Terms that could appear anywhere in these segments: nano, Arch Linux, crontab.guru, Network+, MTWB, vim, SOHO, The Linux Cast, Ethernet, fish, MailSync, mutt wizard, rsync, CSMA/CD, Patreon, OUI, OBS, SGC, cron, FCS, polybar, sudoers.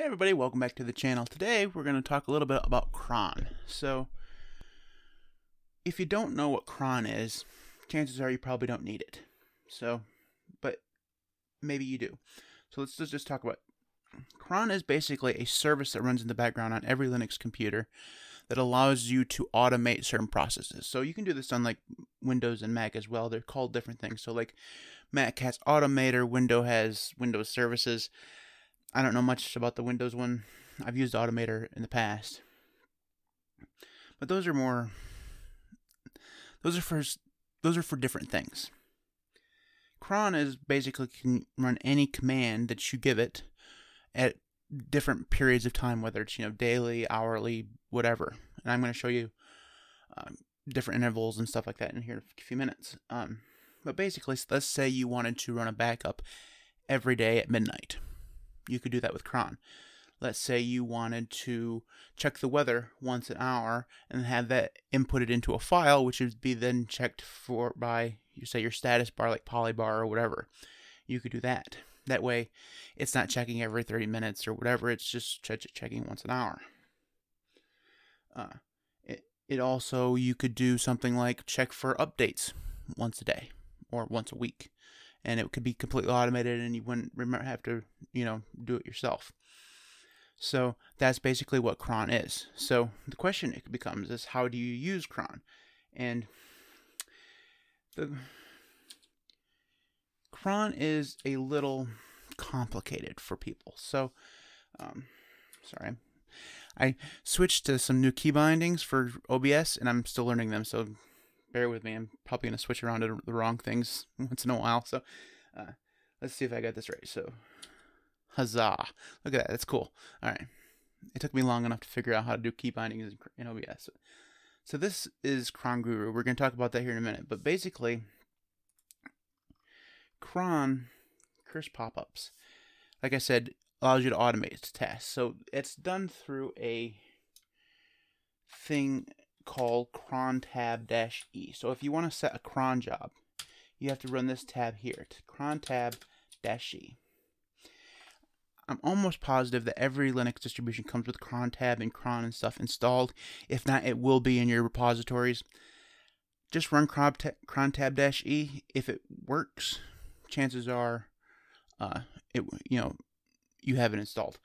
Hey everybody, welcome back to the channel. Today we're going to talk a little bit about cron. So if you don't know what cron is, chances are you probably don't need it. So, but maybe you do. So let's just talk about it. Cron is basically a service that runs in the background on every Linux computer that allows you to automate certain processes. So you can do this on like Windows and Mac as well. They're called different things. So like Mac has Automator, Windows has Windows Services. I don't know much about the Windows one. I've used Automator in the past. But those are for different things. Cron is basically can run any command that you give it at different periods of time, whether it's, you know, daily, hourly, whatever. And I'm going to show you different intervals and stuff like that in here in a few minutes. But basically, let's say you wanted to run a backup every day at midnight. You could do that with cron. Let's say you wanted to check the weather once an hour and have that inputted into a file, which would be then checked for by, you say, your status bar like polybar or whatever. You could do that. That way it's not checking every 30 minutes or whatever, it's just checking once an hour. It also, you could do something like check for updates once a day or once a week. And it could be completely automated and you wouldn't have to, you know, do it yourself. So that's basically what cron is. So the question it becomes is, how do you use cron? And the cron is a little complicated for people. So, sorry, I switched to some new key bindings for OBS and I'm still learning them. So bear with me, I'm probably going to switch around to the wrong things once in a while. So let's see if I got this right. So, huzzah. Look at that, that's cool. All right. It took me long enough to figure out how to do key bindings in OBS. So this is cron guru. We're going to talk about that here in a minute. But basically, cron, curse pop-ups, like I said, allows you to automate its tasks. So it's done through a thing called crontab-e. So if you want to set a cron job, you have to run this tab here, crontab-e. I'm almost positive that every Linux distribution comes with crontab and cron and stuff installed. If not, it will be in your repositories. Just run crontab-e. If it works, chances are you have it installed.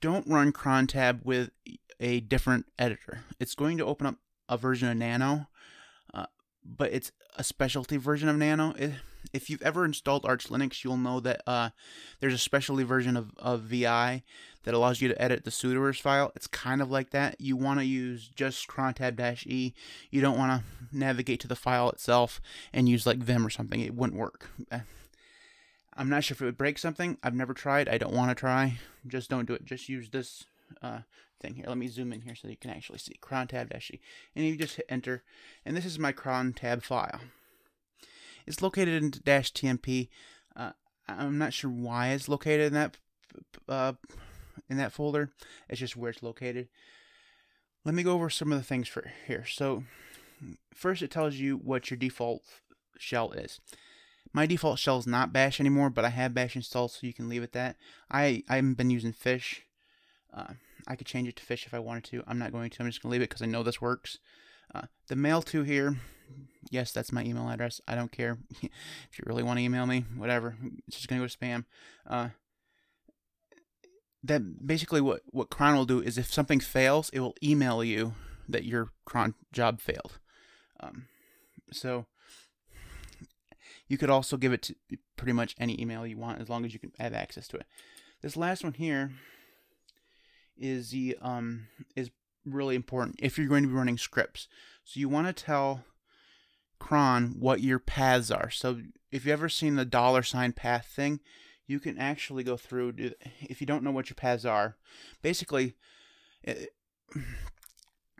Don't run crontab with a different editor. It's going to open up a version of Nano, but it's a specialty version of Nano. If you've ever installed Arch Linux, you'll know that there's a specialty version of VI that allows you to edit the sudoers file. It's kind of like that. You want to use just crontab-e. You don't want to navigate to the file itself and use like vim or something. It wouldn't work. I'm not sure if it would break something. I've never tried. I don't want to try. Just don't do it. Just use this thing here. Let me zoom in here so you can actually see crontab-e. And you just hit enter. And this is my crontab file. It's located in -tmp. I'm not sure why it's located in that folder. It's just where it's located. Let me go over some of the things for here. So first, it tells you what your default shell is. My default shell is not bash anymore, but I have bash installed, so you can leave it that. I've been using fish. I could change it to fish if I wanted to. I'm not going to. I'm just going to leave it because I know this works. The mail to here, yes, that's my email address. I don't care. If you really want to email me, whatever. It's just going to go to spam. That basically what cron will do is if something fails, it will email you that your cron job failed. So you could also give it to pretty much any email you want as long as you can have access to it. This last one here is the is really important if you're going to be running scripts. So you want to tell cron what your paths are. So if you've ever seen the $ path thing, you can actually go through. If you don't know what your paths are, basically,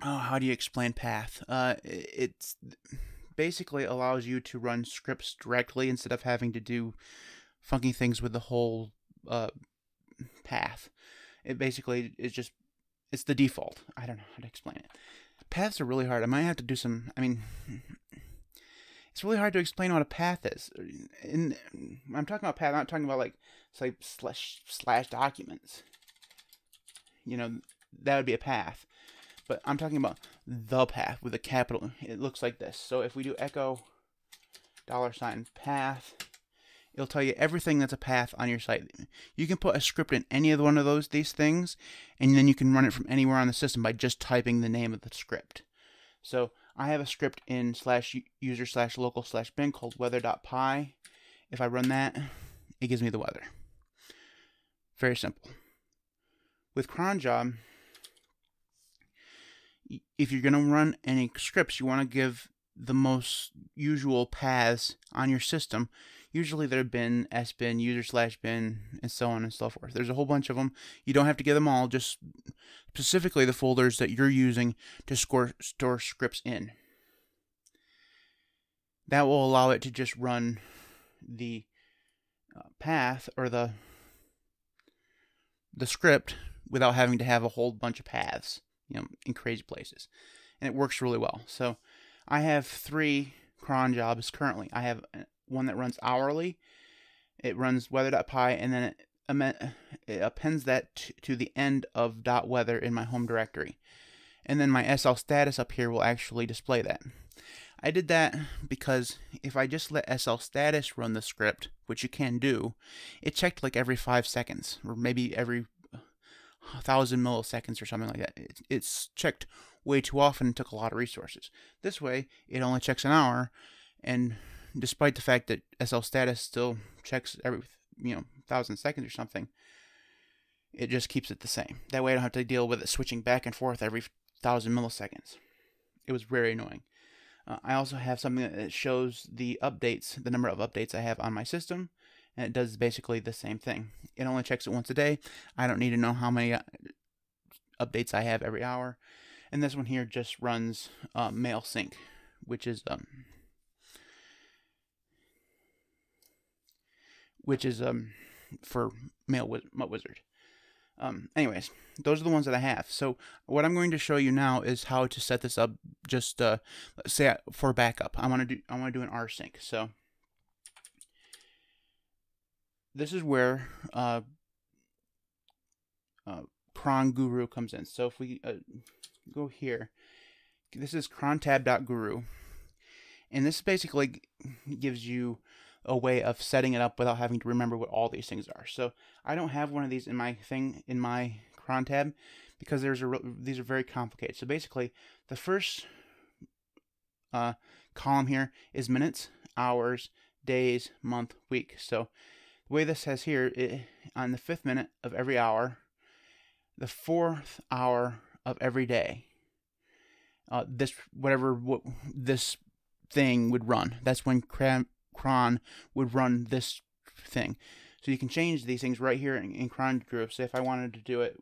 how do you explain path? It's basically allows you to run scripts directly instead of having to do funky things with the whole path. It basically is just, it's the default. I don't know how to explain it. Paths are really hard. I might have to do some, it's really hard to explain what a path is. I'm talking about path, I'm not talking about like say slash documents, you know, that would be a path. But I'm talking about the path with a capital. It looks like this. So if we do echo $path, it'll tell you everything that's a path on your site. You can put a script in any of one of these things, and then you can run it from anywhere on the system by just typing the name of the script. So I have a script in /user/local/bin called weather.py. If I run that, it gives me the weather. Very simple. With cronjob, if you're going to run any scripts, you want to give the most usual paths on your system. Usually they're bin, sbin, user/bin, and so on and so forth. There's a whole bunch of them. You don't have to get them all, just specifically the folders that you're using to store scripts in. That will allow it to just run the path or the script without having to have a whole bunch of paths, you know, in crazy places. And it works really well. So I have 3 cron jobs currently. I have one that runs hourly. It runs weather.py, and then it appends that to the end of .weather in my home directory. And then my SL status up here will actually display that. I did that because if I just let SL status run the script, which you can do, it checked like every 5 seconds, or maybe every 1,000 milliseconds or something like that. It's checked way too often and took a lot of resources. This way, it only checks an hour, and despite the fact that SL status still checks every 1,000 seconds or something, it just keeps it the same. That way I don't have to deal with it switching back and forth every 1,000 milliseconds. It was very annoying. I also have something that shows the updates, the number of updates I have on my system, and it does basically the same thing. It only checks it once a day. I don't need to know how many updates I have every hour. And this one here just runs MailSync, which is for Mutt Wizard. Anyways, those are the ones that I have. So what I'm going to show you now is how to set this up. Just let's say for backup, I want to do an rsync. So this is where Cron Guru comes in. So if we go here, this is crontab.guru, and this basically gives you a way of setting it up without having to remember what all these things are. So I don't have one of these in my thing, in my crontab, because these are very complicated. So basically, the first column here is minutes, hours, days, month, week. So the way this says here, on the 5th minute of every hour, the 4th hour of every day, this thing would run. That's when cron would run this thing. So you can change these things right here in cron group. So if I wanted to do it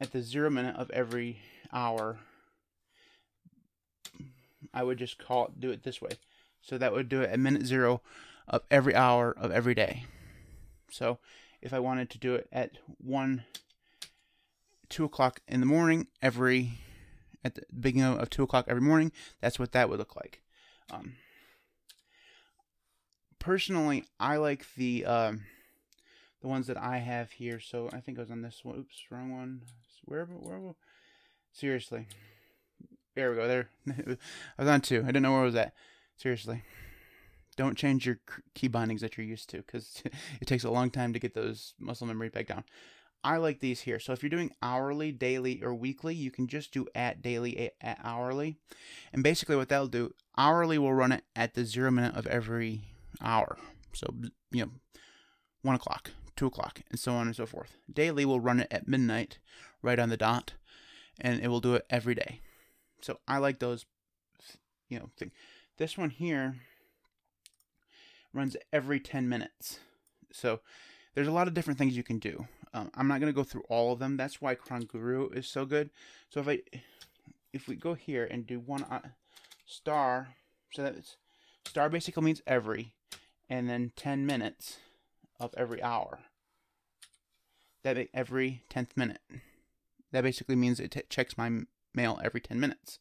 at the 0th minute of every hour, I would just do it this way. So that would do it at minute 0 of every hour of every day. So if I wanted to do it at 2 o'clock in the morning, at the beginning of 2 o'clock every morning, that's what that would look like. Personally, I like the ones that I have here. So I think it was on this one. Oops, wrong one. Where? Seriously, there we go. There, I was on 2. I didn't know where I was at. Seriously, don't change your key bindings that you're used to, because it takes a long time to get those muscle memory back down. I like these here. So if you're doing hourly, daily, or weekly, you can just do at daily, at hourly. And basically what that'll do, hourly will run it at the 0th minute of every hour. So, 1 o'clock, 2 o'clock, and so on and so forth. Daily will run it at midnight, right on the dot, and it will do it every day. So I like those, thing. This one here runs every 10 minutes. So there's a lot of different things you can do. I'm not going to go through all of them. That's why Cron Guru is so good. So if we go here and do one star, so that's star basically means every, and then 10 minutes of every hour. That every 10th minute. That basically means it checks my mail every 10 minutes.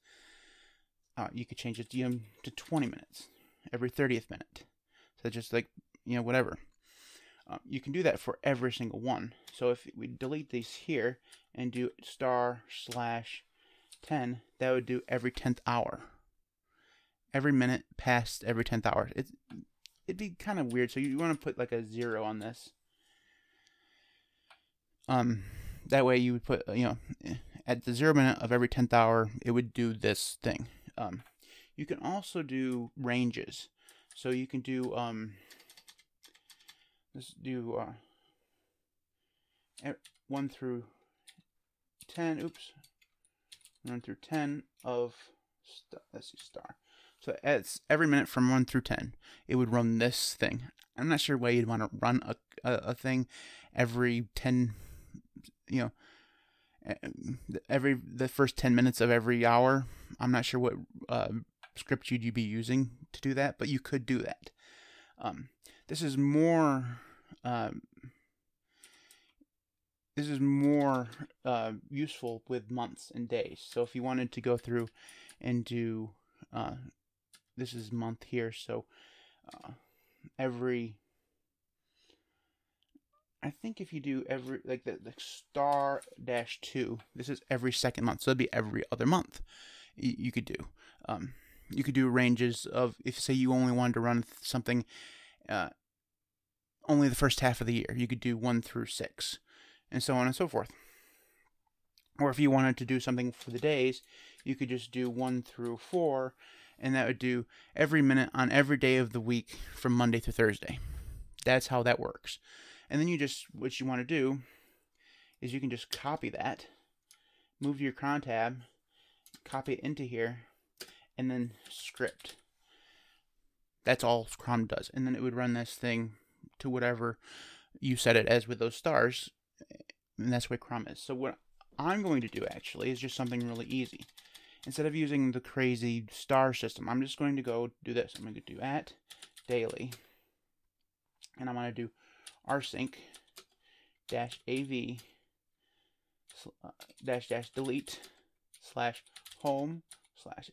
You could change it to 20 minutes, every 30th minute. So just like whatever. You can do that for every single one. So if we delete these here and do */10, that would do every 10th hour. Every minute past every 10th hour. It'd be kind of weird. So you want to put like a 0 on this. That way you would put, at the 0 minute of every 10th hour, it would do this thing. You can also do ranges. So you can do, let's do 1 through 10. Oops, 1 through 10 of star. So it's every minute from 1 through 10, it would run this thing. I'm not sure why you'd want to run a thing every 10. The first 10 minutes of every hour. I'm not sure what script you'd be using to do that, but you could do that. This is more. This is more useful with months and days. So if you wanted to go through and do, this is month here. So every, I think if you do every, like the *-2, this is every second month. So it'd be every other month. You could do. You could do ranges of, if say you only wanted to run something, only the first half of the year. You could do 1 through 6. And so on and so forth. Or if you wanted to do something for the days, you could just do 1 through 4, and that would do every minute on every day of the week from Monday through Thursday. That's how that works. And then you just, what you want to do is you can just copy that, move to your cron tab, copy it into here, and then script. That's all cron does. And then it would run this thing to whatever you set it as with those stars. And that's what cron is. So what I'm going to do actually is just something really easy. Instead of using the crazy star system, I'm just going to go do this. I'm going to do @daily, and I'm going to do rsync -av --delete /home/,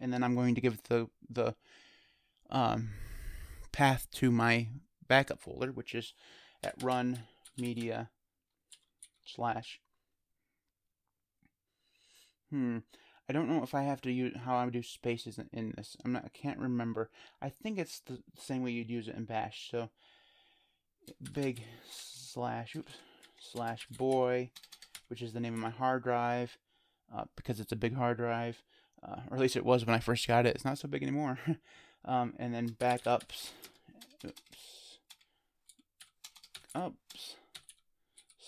and then I'm going to give the path to my backup folder, which is at run media / I don't know if I have to use how I would do spaces in this. I can't remember. I think it's the same way you'd use it in bash. So big / boy, which is the name of my hard drive, because it's a big hard drive, or at least it was when I first got it. It's not so big anymore. And then backups, ups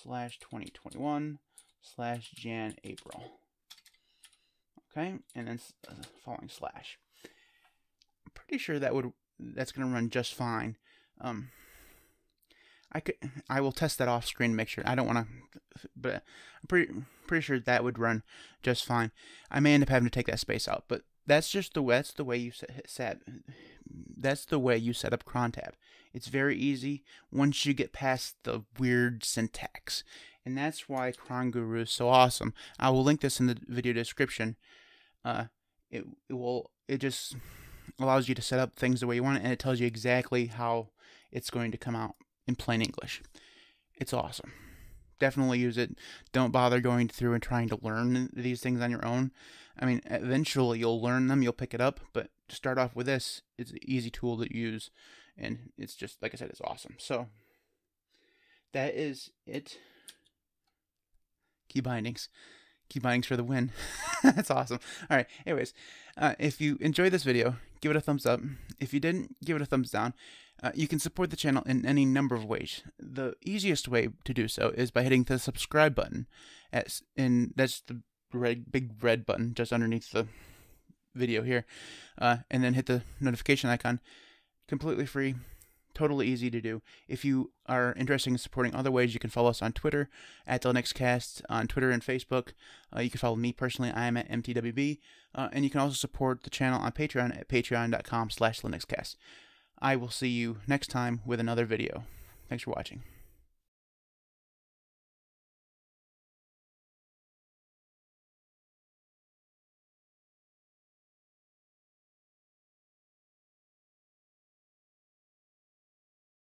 /2021/Jan-April. Okay, and then following /. I'm pretty sure that's going to run just fine. I will test that off screen to make sure. I don't want to, but I'm pretty sure that would run just fine. I may end up having to take that space out, but that's just the way you set. That's the way you set up crontab. It's very easy once you get past the weird syntax, and that's why Cron Guru is so awesome. I will link this in the video description. It just allows you to set up things the way you want it, and it tells you exactly how it's going to come out in plain English. It's awesome. Definitely use it. Don't bother going through and trying to learn these things on your own. I mean, eventually you'll learn them, you'll pick it up, but to start off with this, it's an easy tool to use, and it's just, like I said, it's awesome. So, that is it. Key bindings. Key bindings for the win. That's awesome. All right, anyways, if you enjoyed this video, give it a thumbs up. If you didn't, give it a thumbs down. You can support the channel in any number of ways. The easiest way to do so is by hitting the subscribe button, and that's the big red button just underneath the video here, and then hit the notification icon. Completely free, totally easy to do. If you are interested in supporting other ways, you can follow us on Twitter at The Linux Cast, on Twitter and Facebook. You can follow me personally. I am at MTWB, and you can also support the channel on Patreon at patreon.com/LinuxCast. I will see you next time with another video. Thanks for watching.